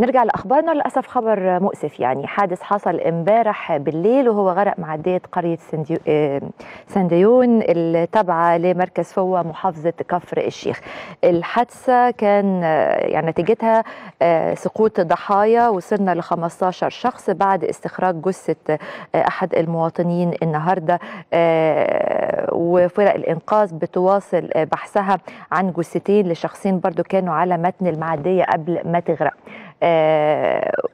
نرجع لاخبارنا. للاسف خبر مؤسف، يعني حادث حصل امبارح بالليل وهو غرق معديه قريه سنديون التابعه لمركز فوة محافظه كفر الشيخ. الحادثه كان يعني نتيجتها سقوط ضحايا، وصلنا ل 15 شخص بعد استخراج جثه احد المواطنين النهارده، وفرق الانقاذ بتواصل بحثها عن جثتين لشخصين برضو كانوا على متن المعديه قبل ما تغرق.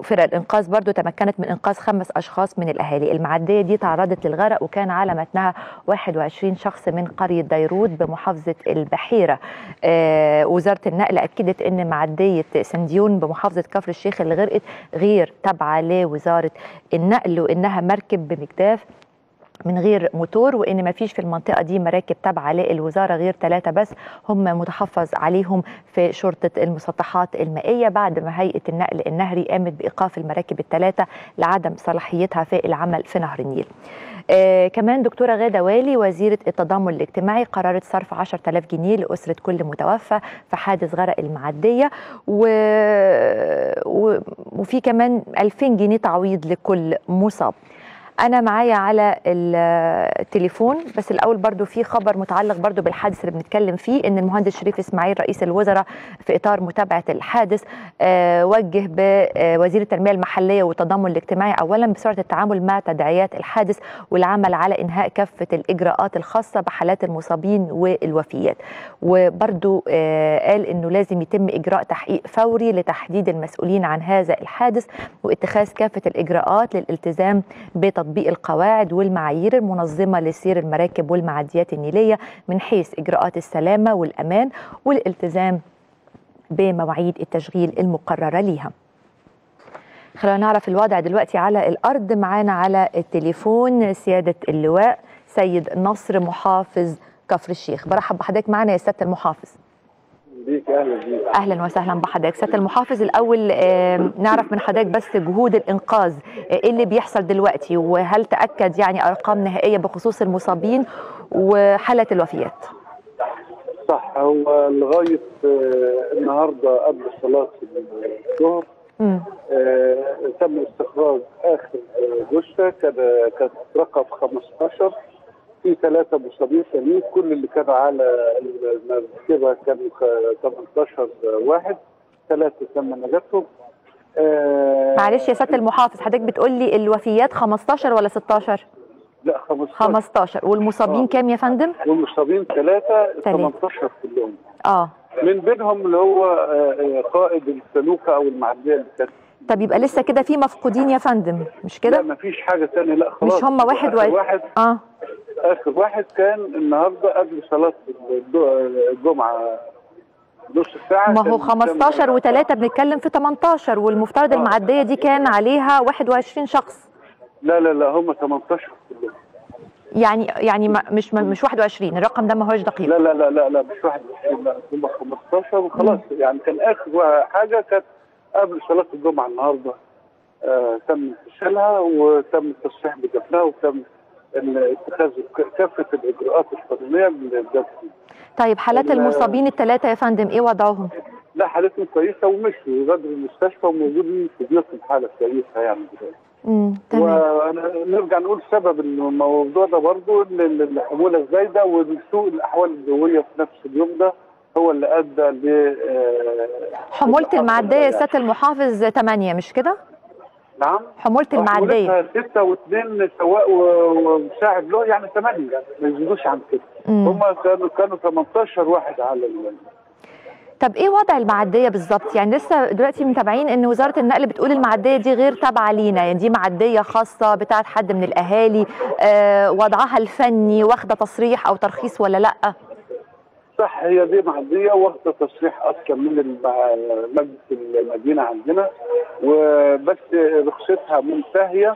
فرق الانقاذ برضو تمكنت من انقاذ 5 اشخاص من الاهالي. المعديه دي تعرضت للغرق وكان على متنها 21 شخص من قريه ديرود بمحافظه البحيره. وزاره النقل اكدت ان معديه سنديون بمحافظه كفر الشيخ اللي غرقت غير تابعه لوزاره النقل، وانها مركب بمجداف من غير موتور، وان ما فيش في المنطقه دي مراكب تابعه للوزاره غير 3 بس هم متحفظ عليهم في شرطه المسطحات المائيه، بعد ما هيئه النقل النهري قامت بايقاف المراكب ال3 لعدم صلاحيتها في العمل في نهر النيل. كمان دكتوره غادة والي وزيره التضامن الاجتماعي قررت صرف 10000 جنيه لاسره كل متوفى في حادث غرق المعديه، وفي كمان 2000 جنيه تعويض لكل مصاب. أنا معايا على التليفون، بس الأول برضو في خبر متعلق برضو بالحادث اللي بنتكلم فيه، إن المهندس شريف إسماعيل رئيس الوزراء في إطار متابعة الحادث وجه بوزير التنمية المحلية والتضامن الاجتماعي أولا بسرعة التعامل مع تداعيات الحادث والعمل على إنهاء كافة الإجراءات الخاصة بحالات المصابين والوفيات، وبرضو قال إنه لازم يتم إجراء تحقيق فوري لتحديد المسؤولين عن هذا الحادث واتخاذ كافة الإجراءات للالتزام بتطبيق القواعد والمعايير المنظمة لسير المراكب والمعديات النيلية من حيث إجراءات السلامة والأمان والالتزام بمواعيد التشغيل المقررة ليها. خلونا نعرف الوضع دلوقتي على الأرض. معانا على التليفون سيادة اللواء سيد نصر محافظ كفر الشيخ. برحب بحضرتك معنا يا سيادة المحافظ. بيك أهلا بيك. أهلا وسهلا بحضرتك سيادة المحافظ. الأول نعرف من حضرتك بس جهود الإنقاذ إيه اللي بيحصل دلوقتي، وهل تأكد يعني أرقام نهائية بخصوص المصابين وحالة الوفيات؟ صح، هو لغاية النهاردة قبل صلاة الظهر تم استخراج آخر جثة، كانت رقم 15، في 3 مصابين ثانيين، كل اللي كان على المركبه كانوا 18 واحد، 3 تم نجاتهم. معلش يا سياده المحافظ، حضرتك بتقول لي الوفيات 15 ولا 16؟ لا 15. والمصابين كام يا فندم؟ والمصابين 3، 18 كلهم. من بينهم اللي هو قائد السلوكه او المعديه اللي كانت. طب يبقى لسه كده في مفقودين يا فندم، مش كده؟ لا مفيش حاجه ثانيه، لا خلاص. مش هم واحد. آخر واحد كان النهارده قبل صلاة الجمعة نص ساعة. ما هو 15 و3 بنتكلم في 18، والمفترض المعدية دي كان عليها 21 شخص. لا هم 18 كلهم. يعني مش 21، الرقم ده ما هوش دقيق. لا مش 21، لا هم 15 وخلاص. يعني كان آخر حاجة كانت قبل صلاة الجمعة النهارده تم انتشالها وتم التصريح بجفنها وتم اتخاذ كافه الاجراءات القانونيه للجهات. طيب حالات المصابين ال3 يا فندم ايه وضعهم؟ لا حالتهم كويسه ومشوا غادروا المستشفى وموجودين في بيوتهم، حاله كويسه يعني دلوقتي. ونرجع نقول سبب الموضوع ده برضو الحموله الزايده وسوء الاحوال الجويه في نفس اليوم ده هو اللي ادى ل حموله المعديه يا سياده المحافظ 8 مش كده؟ نعم، حمولة المعدية 6 و2 سواق ومساعد له، يعني 8، يعني ما يزيدوش عن كده. هم كانوا 18 واحد على طب ايه وضع المعدية بالظبط؟ يعني لسه دلوقتي متابعين ان وزارة النقل بتقول المعدية دي غير تابعة لينا، يعني دي معدية خاصة بتاعت حد من الاهالي. وضعها الفني واخدة تصريح او ترخيص ولا لا؟ صح، هي دي معديه واخده تصريح اصلا من مجلس المدينه عندنا، وبس رخصتها منتهيه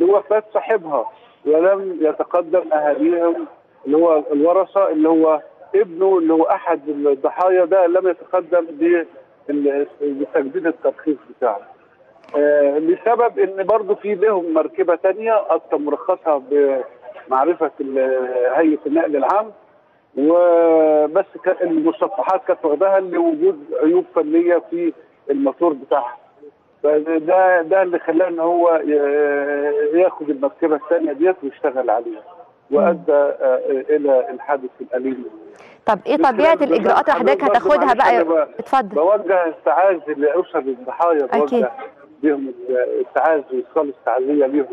لوفاه صاحبها، ولم يتقدم اهاليهم اللي هو الورثه اللي هو ابنه اللي هو احد الضحايا ده لم يتقدم بتجديد الترخيص بتاعه، لسبب ان برضه في لهم مركبه ثانيه اصلا مرخصها بمعرفه هيئه النقل العام، وبس المسطحات كانت واخداها لوجود عيوب فنيه في الموتور بتاعها. فده اللي خلاه ان هو ياخد المركبه الثانيه ديت ويشتغل عليها، وادى الى الحادث الاليم. طب ايه طبيعه الاجراءات حضرتك هتاخدها بقى؟ اتفضل. بوجه التعازي لاسر الضحايا، بوجه ليهم التعازي وايصال التعزيه ليهم.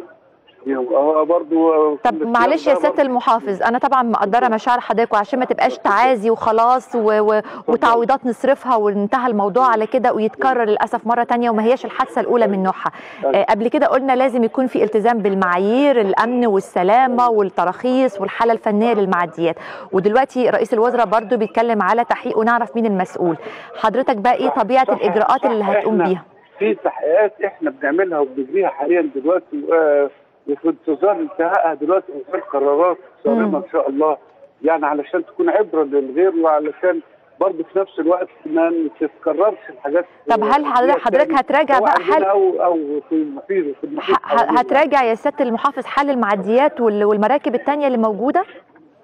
برضه طب معلش يا سياده المحافظ، انا طبعا مقدره مشاعر حضرتك، وعشان ما تبقاش تعازي وخلاص وتعويضات نصرفها وانتهى الموضوع على كده ويتكرر للاسف مره ثانيه وما هياش الحادثه الاولى من نوعها. قبل كده قلنا لازم يكون في التزام بالمعايير، الامن والسلامه والتراخيص والحاله الفنيه للمعديات، ودلوقتي رئيس الوزراء برضه بيتكلم على تحقيق ونعرف مين المسؤول. حضرتك بقى ايه طبيعه الاجراءات اللي هتقوم بيها؟ في تحقيقات احنا بنعملها وبنجريها حاليا دلوقتي، وانتظار انتهائها دلوقتي انتظار قرارات صارمه ان شاء الله، يعني علشان تكون عبره للغير، وعلشان برضه في نفس الوقت ما تتكررش الحاجات. طب هل حضرتك هتراجع بقى حل او في المحيط هتراجع يا سياده المحافظ حل المعديات والمراكب الثانيه اللي موجوده؟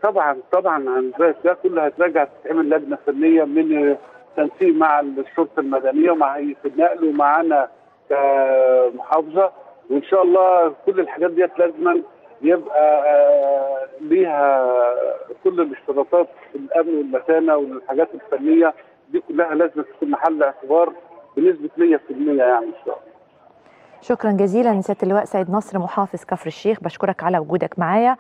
طبعا عن ده كله هتراجع، تتعمل لجنه فنيه من تنسيق مع الشرطه المدنيه ومع هيئه النقل ومعانا كمحافظه، وان شاء الله كل الحاجات ديت لازم يبقى ليها كل الاشتراطات، الامن والمتانه والحاجات الفنيه دي كلها لازم تكون محل اعتبار بنسبه 100% يعني ان شاء الله. شكرا جزيلا سياده اللواء سيد نصر محافظ كفر الشيخ، بشكرك على وجودك معايا.